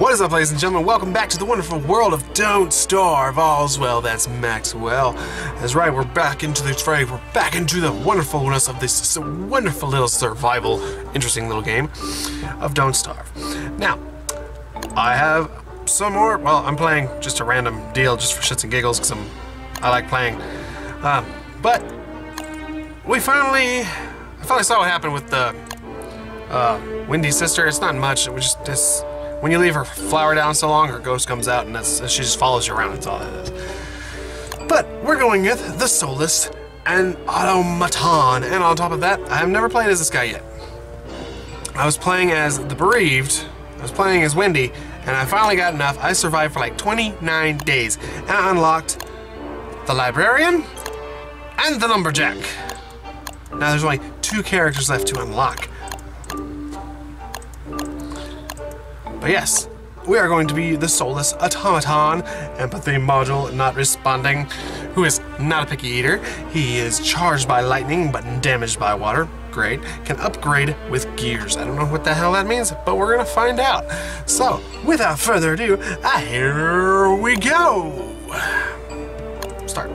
What is up, ladies and gentlemen? Welcome back to the wonderful world of Don't Starve. All's well, that's Maxwell. That's right, we're back into the fray. We're back into the wonderfulness of this wonderful little survival, interesting little game of Don't Starve. Now, I have some more. Well, I'm playing just a random deal just for shits and giggles because I like playing. But we finally saw what happened with the Wendy's sister. It's not much. It was just this. When you leave her flower down so long, her ghost comes out, and she just follows you around. That's all that is. But we're going with the Soulless and Automaton, and on top of that, I have never played as this guy yet. I was playing as the Bereaved. I was playing as Wendy, and I finally got enough. I survived for like 29 days, and I unlocked the Librarian and the Lumberjack. Now there's only two characters left to unlock. But yes, we are going to be the Soulless Automaton, empathy module not responding, who is not a picky eater. He is charged by lightning but damaged by water. Great. Can upgrade with gears. I don't know what the hell that means, but we're going to find out. So, without further ado, here we go. Start.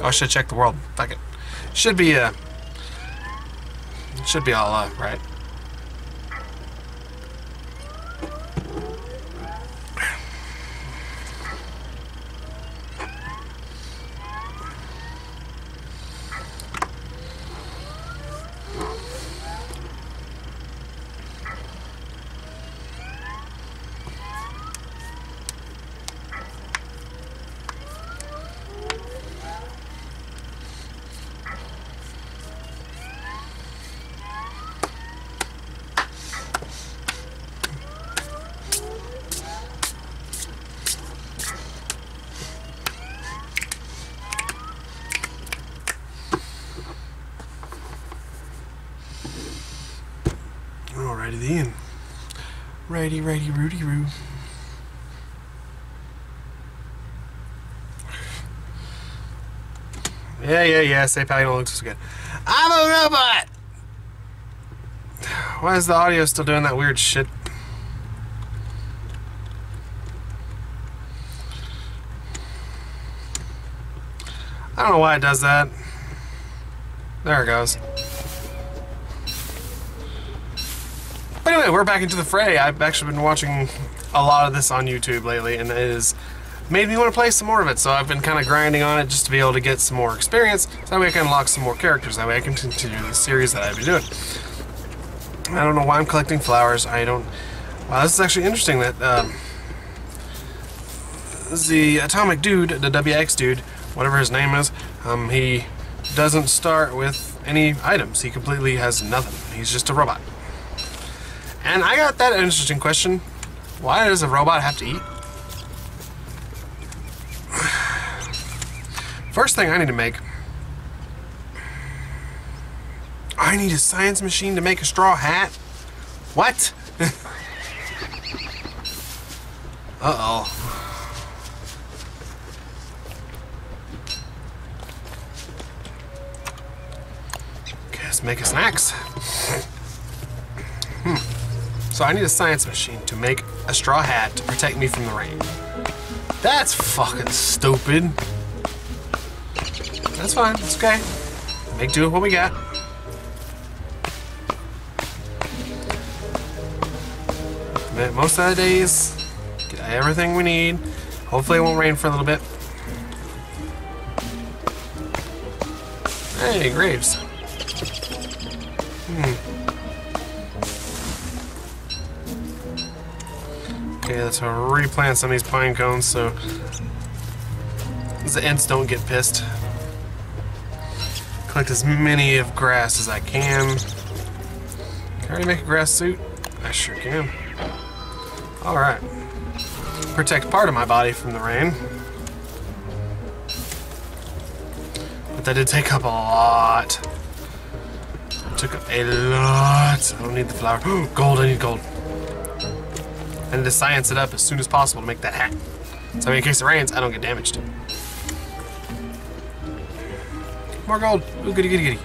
Oh, I should check the world. Fuck it. Should be all right. Alrighty then. Righty, Rudy, Roo. Yeah, say Patty don't look so good. I'm a robot! Why is the audio still doing that weird shit? I don't know why it does that. There it goes. Anyway, we're back into the fray. I've actually been watching a lot of this on YouTube lately, and it has made me want to play some more of it, so I've been kind of grinding on it just to be able to get some more experience, so that way I can unlock some more characters, that way I can continue the series that I've been doing. I don't know why I'm collecting flowers. Wow, this is actually interesting that the atomic dude, the WX dude, whatever his name is, he doesn't start with any items. He completely has nothing. He's just a robot. And I got that interesting question. Why does a robot have to eat? First thing I need to make... I need a science machine to make a straw hat? What? Uh-oh. Okay, let's make a snacks. So I need a science machine to make a straw hat to protect me from the rain. That's fucking stupid. That's fine, it's okay. Make do with what we got. Most of the days, get everything we need. Hopefully it won't rain for a little bit. Hey, graves. Okay, let's replant some of these pine cones so the ants don't get pissed. Collect as many of grass as I can. Can I already make a grass suit? I sure can. Alright. Protect part of my body from the rain. But that did take up a lot. It took up a lot. I don't need the flower. Gold, I need gold. I need to science it up as soon as possible to make that hat. So in case it rains, I don't get damaged. More gold. Ooh, goody.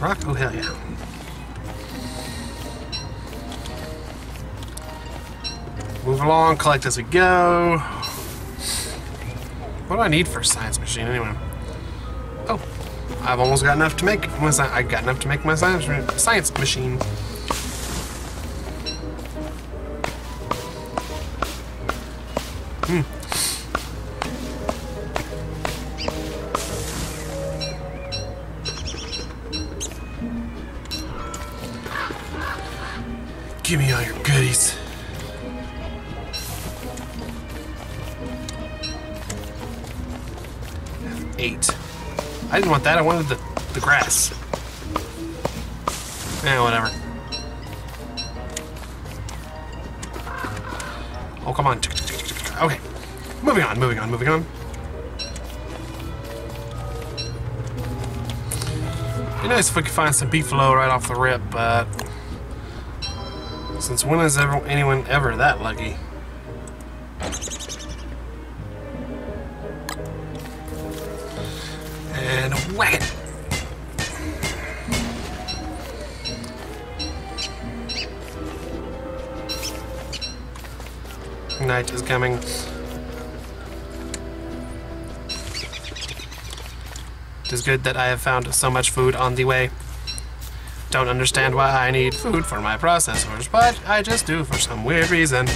rock? Oh, hell yeah. Move along, collect as we go. What do I need for a science machine anyway? Oh, I've almost got enough to make my science machine. Give me all your goodies. Eight. I didn't want that. I wanted the grass. Eh, whatever. Oh, come on. Okay. Moving on, moving on, moving on. It'd be nice if we could find some beefalo right off the rip, but... since when is anyone ever that lucky? And whack it! Night is coming. It is good that I have found so much food on the way. Don't understand why I need food for my processors, but I just do for some weird reason.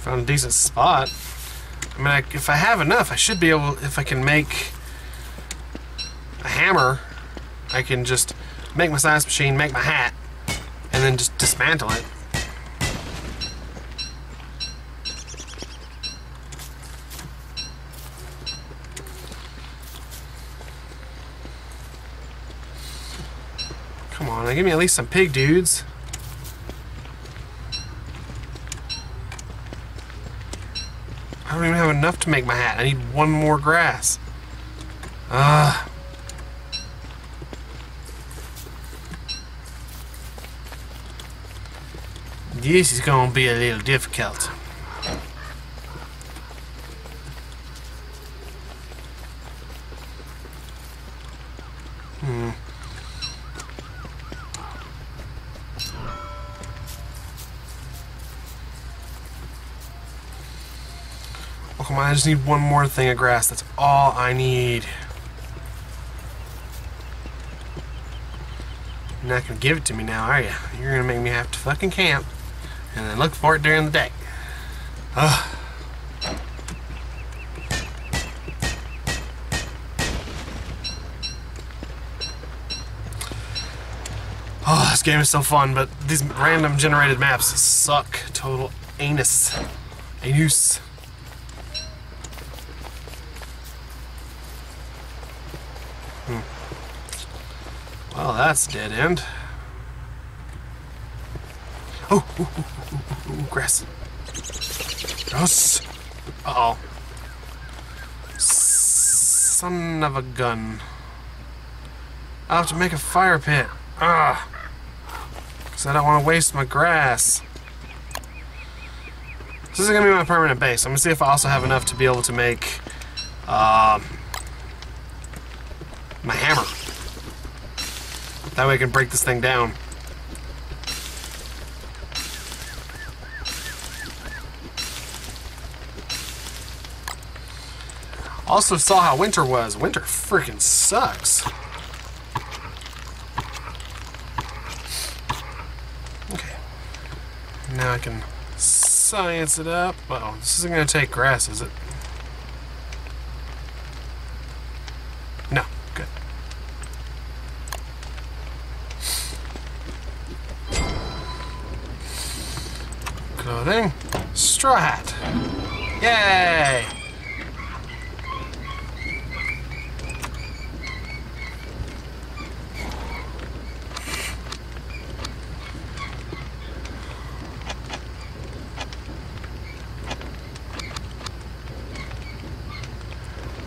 Found a decent spot. I mean, if I have enough, I should be able, if I can make a hammer, I can just make my science machine, make my hat, and then just dismantle it. Come on, now give me at least some pig dudes. I don't even have enough to make my hat. I need one more grass. Ugh. This is gonna be a little difficult. I just need one more thing of grass. That's all I need. You're not gonna give it to me now, are you? You're gonna make me have to fucking camp and then look for it during the day. Ugh. Oh, this game is so fun, but these random generated maps suck. Total anus. Anus. Well, that's dead end. Oh, ooh, ooh, ooh, ooh, ooh, grass. Grass. Uh-oh. Son of a gun. I'll have to make a fire pit. Ah. Because I don't want to waste my grass. This is going to be my permanent base. I'm going to see if I also have enough to be able to make my hammer. That way I can break this thing down. Also saw how winter was. Winter freaking sucks. Okay. Now I can science it up. Uh-oh, this isn't going to take grass, is it? Clothing. Straw hat. Yay!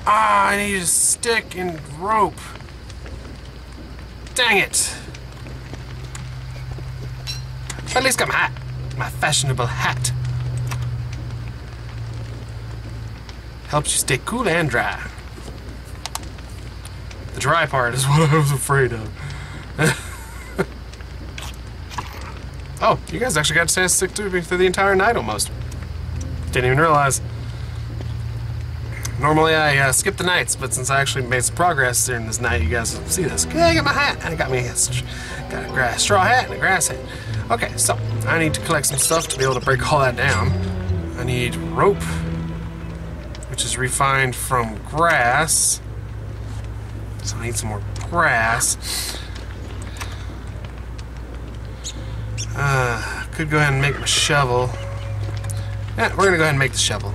Ah, I need a stick and rope. Dang it! At least got my hat. My fashionable hat. Helps you stay cool and dry. The dry part is what I was afraid of. Oh, you guys actually got a chance to stick to me through the entire night almost. Didn't even realize. Normally I skip the nights, but since I actually made some progress during this night, you guys will see this. Yeah, I got my hat, and I got me a grass straw hat and a grass hat. Okay, so I need to collect some stuff to be able to break all that down. I need rope, which is refined from grass. So I need some more grass. Could go ahead and make my shovel. Yeah, we're gonna go ahead and make the shovel.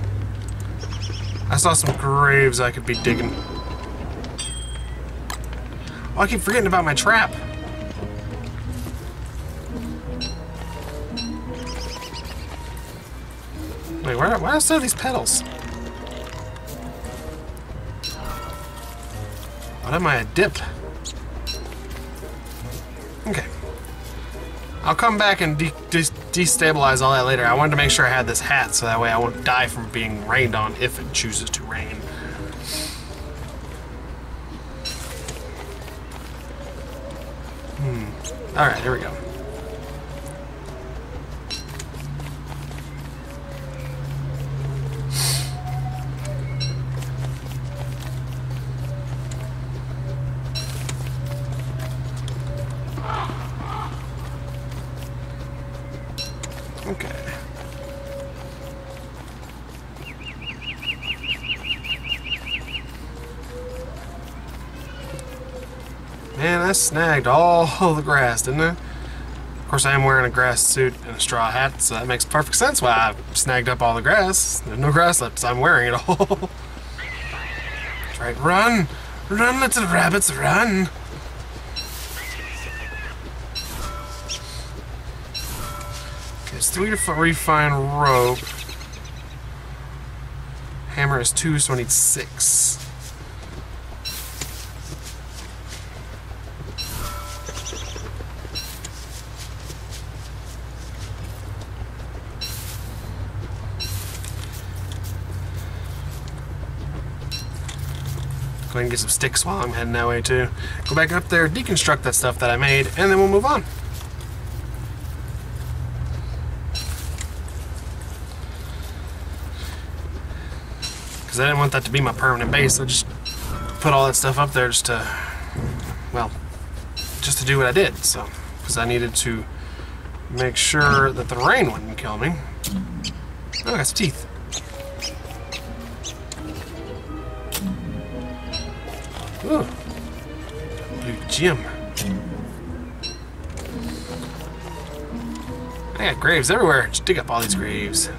I saw some graves I could be digging. Oh, I keep forgetting about my trap. Wait, why else are these petals? What am I, a dip? Okay. I'll come back and destabilize all that later. I wanted to make sure I had this hat so that way I won't die from being rained on if it chooses to rain. Alright, here we go. I snagged all the grass, didn't I? Of course, I am wearing a grass suit and a straw hat, so that makes perfect sense why I snagged up all the grass. There's no grass left, so I'm wearing it all. That's right, run! Run, little rabbits, run! Okay, it's 3 to refine rope. Hammer is 2, so I need 6. Go ahead and get some sticks while I'm heading that way too. Go back up there, deconstruct that stuff that I made, and then we'll move on. Because I didn't want that to be my permanent base. I just put all that stuff up there just to, well, just to do what I did. So, because I needed to make sure that the rain wouldn't kill me. Oh, I got some teeth. Ooh. Blue gem. I got graves everywhere. Just dig up all these graves.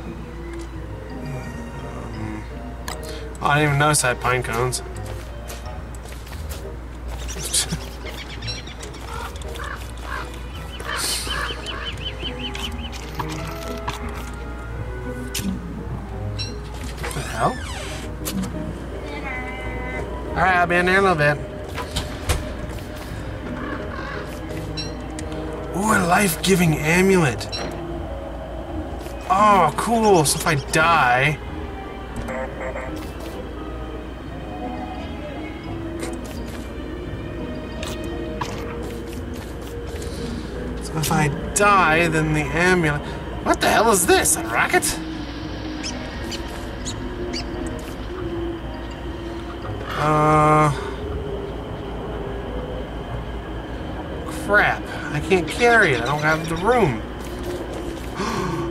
Oh, I didn't even notice I had pine cones. What the hell? Alright, I'll be in there in a little bit. Ooh, a life-giving amulet. Oh, cool. So if I die... So if I die, then the amulet... What the hell is this? A rocket? Crap. I can't carry it. I don't have the room.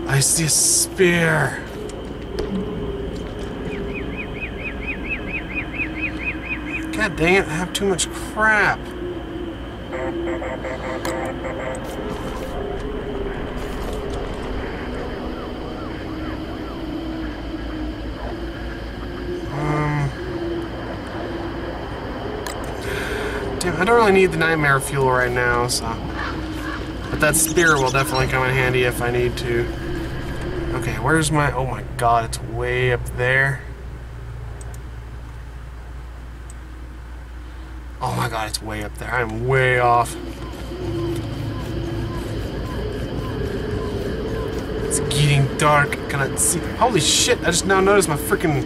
I see a spear. God dang it, I have too much crap. I don't really need the nightmare fuel right now, so... But that spear will definitely come in handy if I need to. Okay, where's my... Oh my god, it's way up there. Oh my god, it's way up there. I'm way off. It's getting dark. Can I see... Holy shit, I just now noticed my freaking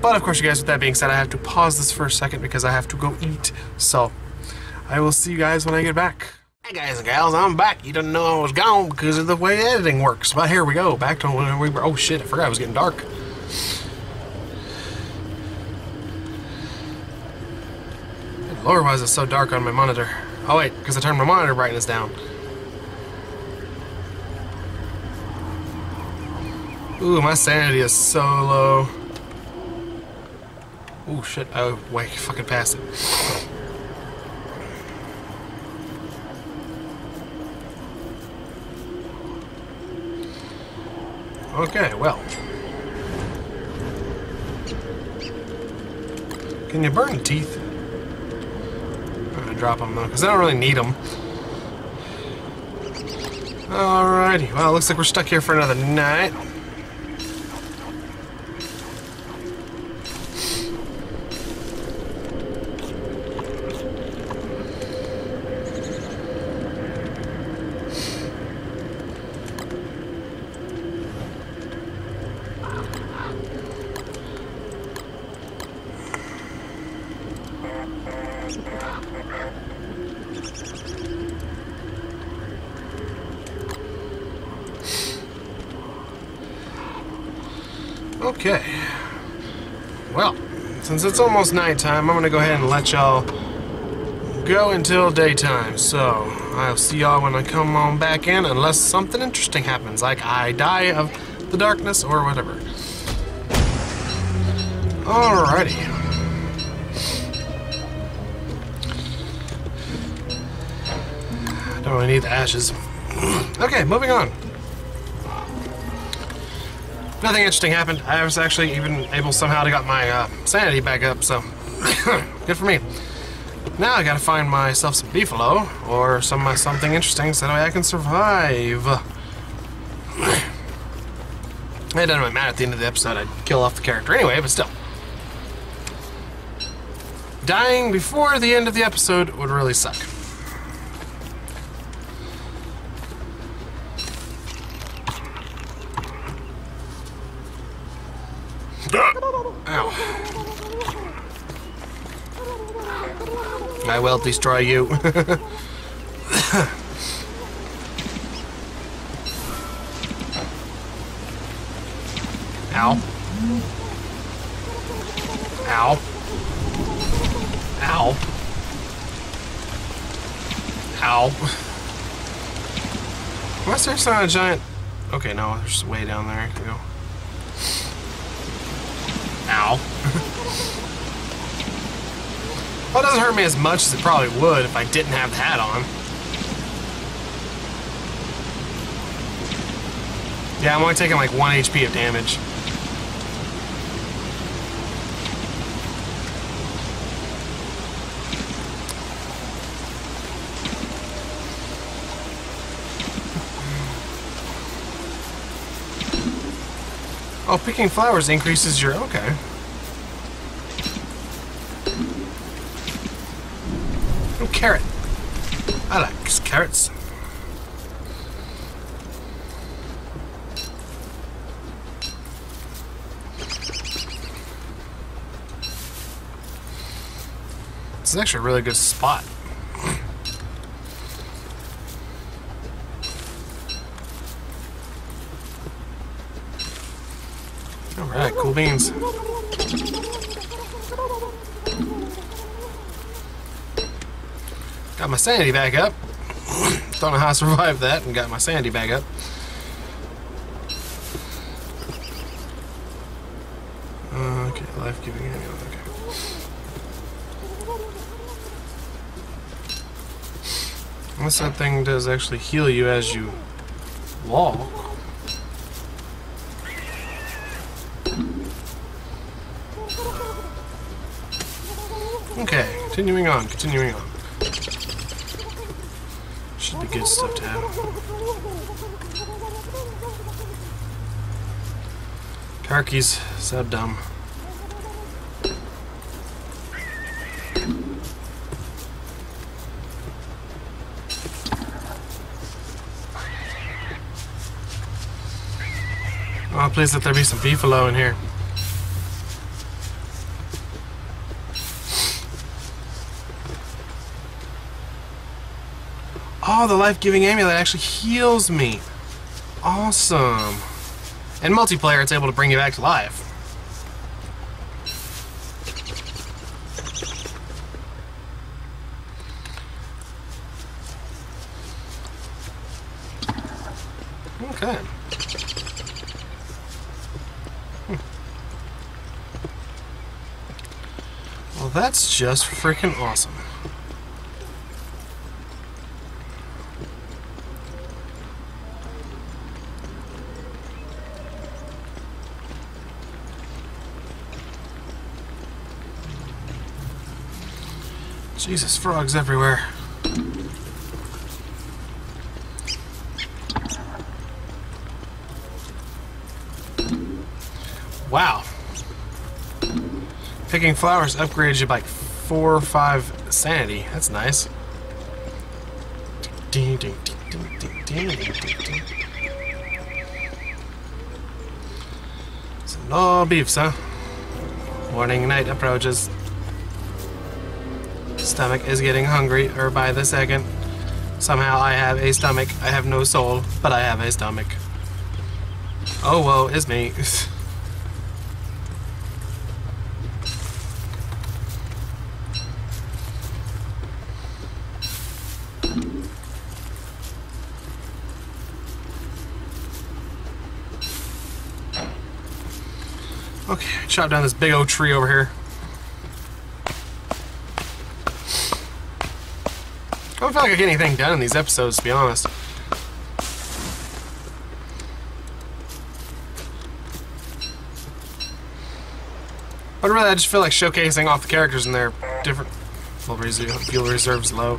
But of course, you guys, with that being said, I have to pause this for a second because I have to go eat. So I will see you guys when I get back. Hey guys and gals, I'm back. You didn't know I was gone because of the way editing works. But here we go, back to when we were, oh shit, I forgot it was getting dark. Good lord, why is it so dark on my monitor? Oh wait, because I turned my monitor brightness down. Ooh, my sanity is so low. Oh shit, oh wait, fucking passed it. Okay, well. Can you burn teeth? I'm gonna drop them though, because I don't really need them. Alrighty, well, it looks like we're stuck here for another night. Okay, well, since it's almost nighttime, I'm gonna go ahead and let y'all go until daytime. So I'll see y'all when I come on back in, unless something interesting happens, like I die of the darkness or whatever. Alrighty. I don't really need the ashes. Okay, moving on. Nothing interesting happened. I was actually even able somehow to get my sanity back up, so good for me. Now I gotta find myself some beefalo or something interesting so that way I can survive. It doesn't really matter, at the end of the episode I'd kill off the character anyway, but still. Dying before the end of the episode would really suck. Ow. I will destroy you. Ow. Ow. Ow. Ow. Why is there not a giant? Okay, no, there's way down there I can go. Ow. Well, it doesn't hurt me as much as it probably would if I didn't have the hat on. Yeah, I'm only taking like 1 HP of damage. Oh, picking flowers increases your... okay. Oh, carrot. I like carrots. This is actually a really good spot. Alright, cool beans. Got my sanity back up. Don't know how I survived that and got my sanity back up. Okay, life giving anyway, okay. Unless that thing does actually heal you as you walk. Okay, continuing on. Should be good stuff to have. Turkeys, so dumb. Oh, please let there be some beefalo in here. Oh, the life-giving amulet actually heals me. Awesome. In multiplayer, it's able to bring you back to life. Okay. Well, that's just freaking awesome. Jesus, frogs everywhere. Wow. Picking flowers upgrades you by 4 or 5 sanity. That's nice. Some no beefs, huh? Morning and night approaches. Stomach is getting hungry, or by the second. Somehow I have a stomach. I have no soul, but I have a stomach. Oh, woe is me. Okay, chop down this big old tree over here. I don't feel like I get anything done in these episodes, to be honest. But really, I just feel like showcasing off the characters and their different fuel reserves low.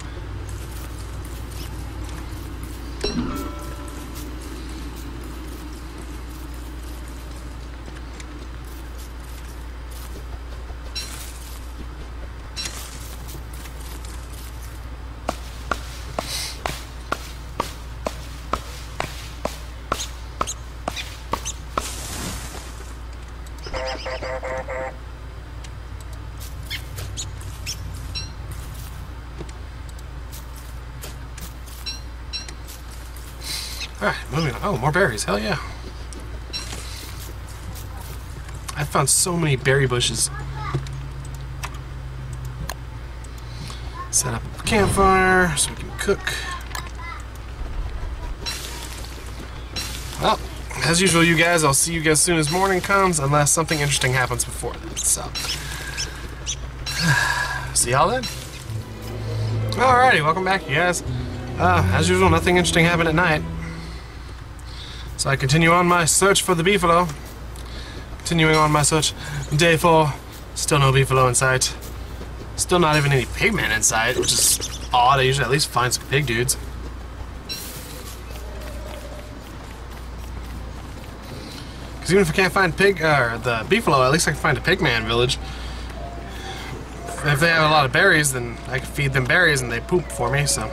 Alright, moving on. Oh, more berries. Hell yeah. I found so many berry bushes. Set up a campfire so we can cook. Well, as usual, you guys, I'll see you guys soon as morning comes, unless something interesting happens before that. So, see y'all then. Alrighty, welcome back, you guys. As usual, nothing interesting happened at night. So I continue on my search for the beefalo. Continuing on my search. Day 4. Still no beefalo in sight. Still not even any pigmen in sight, which is odd. I usually at least find some pig dudes. Because even if I can't find the beefalo, at least I can find a pigman village. If they have a lot of berries, then I can feed them berries and they poop for me, so...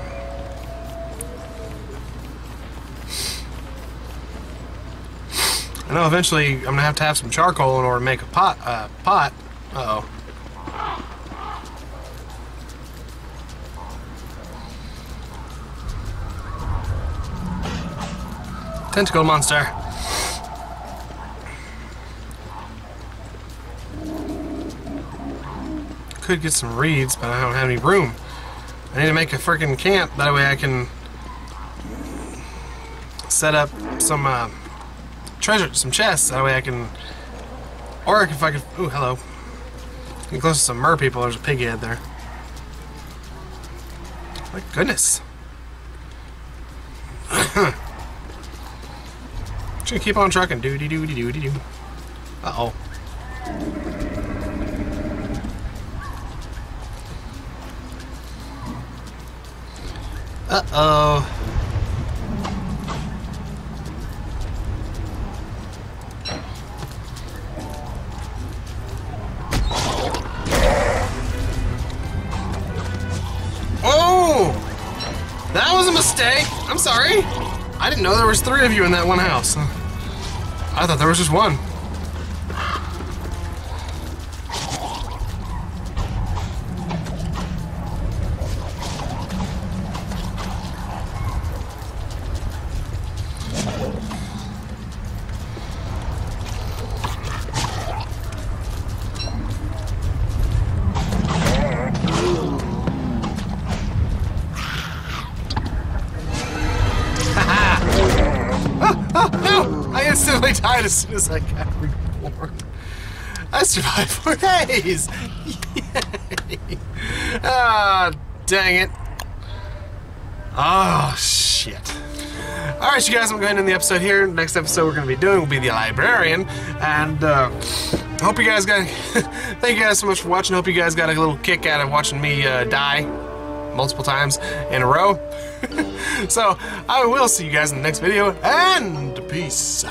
I know eventually I'm gonna have to have some charcoal in order to make a pot. Uh-oh. Tentacle monster. Could get some reeds, but I don't have any room. I need to make a freaking camp. That way I can set up some, treasure, some chests, that way I can, or if I could, ooh, hello. Get close to some mer people, there's a pig head there. My goodness. Just gonna keep on trucking, doo-dee-doo-dee-doo-dee-doo. Uh-oh. Uh-oh. That was a mistake. I'm sorry. I didn't know there was 3 of you in that one house. I thought there was just one. As soon as I got reborn, I survived 4 days. Yay! Ah, dang it! Oh shit! All right, you guys, I'm going to end the episode here. Next episode we're going to be doing will be the librarian, and hope you guys got. Thank you guys so much for watching. Hope you guys got a little kick out of watching me die multiple times in a row. So I will see you guys in the next video, and peace.